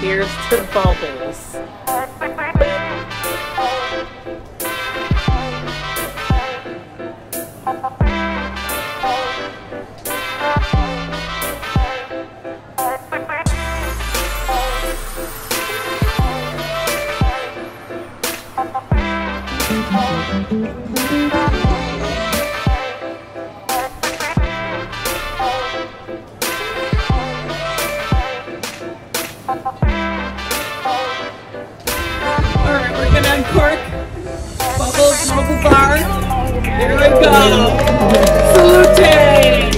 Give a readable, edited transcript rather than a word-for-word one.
here's to Bubbles. Alright, we're gonna uncork Bubbles Mobile Bar. Here we go! Salute!